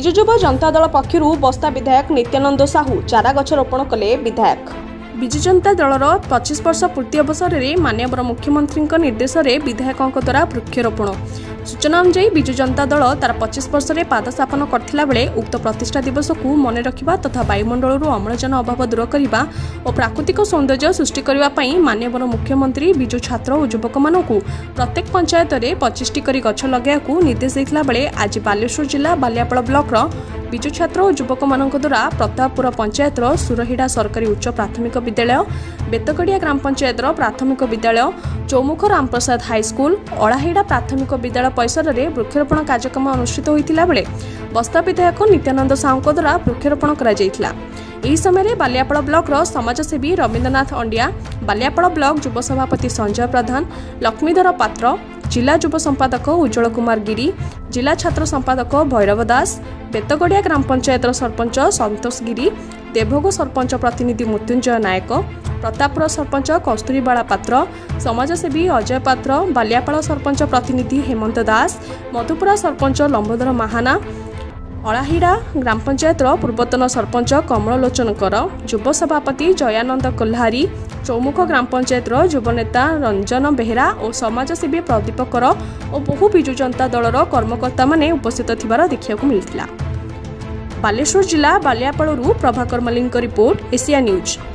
बीजू युवा जनता दल पक्षर बस्ता विधायक नित्यानंद साहू चारा गछ रोपण कले। विधायक बीजू जनता दलर 25 वर्ष पूर्ति अवसर में माननीय मुख्यमंत्री निर्देश में विधायकों द्वारा वृक्षारोपण। सूचना अनुसार बीजू जनता दल तार 25 वर्ष में पाद स्थापन करथिला बेले उक्त प्रतिष्ठा दिवस को मने रखिबा तथा वायुमंडल अम्लजान अभाव दूर करने और प्राकृतिक सौंदर्य सृष्टि करने माननीय मुख्यमंत्री बीजू छात्र और युवक मानू प्रत्येक पंचायत में 25टी करी गछ लगाया निर्देश देता बेले आज बालेश्वर जिला बालियापड़ ब्लकर बीजू छात्र और युवक मान द्वारा प्रतापपुर पंचायत सुरहिड़ा सरकारी उच्च प्राथमिक विद्यालय, बेतकड़िया ग्राम पंचायत प्राथमिक विद्यालय, चौमुख रामप्रसाद हाईस्कूल, ओढ़ाहिड़ा प्राथमिक विद्यालय परिसर में वृक्षारोपण कार्यक्रम अनुष्ठित होता बेले बस्ता विधायक नित्यानंद साहू द्वारा वृक्षारोपण कर यह समय बालियापड़ ब्लकर समाजसेवी रवीन्द्रनाथ अंडिया, बालियापड़ ब्लक युव सभापति संजय प्रधान, लक्ष्मीधर पात्र, जिला युव संपादक उज्जवल कुमार गिरी, जिला छात्र संपादक भैरव दास, बेतगढ़िया ग्राम पंचायत सरपंच संतोष गिरी, देवभोग सरपंच प्रतिनिधि मृत्युंजय नायक, प्रतापपुर सरपंच कस्तूरबाला पात्र, समाजसेवी अजय पात्र, बालियापड़ सरपंच प्रतिनिधि हेमंत दास, मधुपुर सरपंच लंबोधर महाना, ओढ़ाहिड़ा ग्राम पंचायत पूर्वतन सरपंच कमल लोचन, युव सभापति जयानंद कोल्हारी, चौमुख ग्राम पंचायत युव नेता रंजन बेहरा और समाजसेवी प्रदीप और बहु बीजू जनता दलर कर्मकर्ता माने उपस्थित थिबार देखिବାକୁ मिलिथिला। बालेश्वर जिला Baliapal Prabhakar Mallik report, Asia news.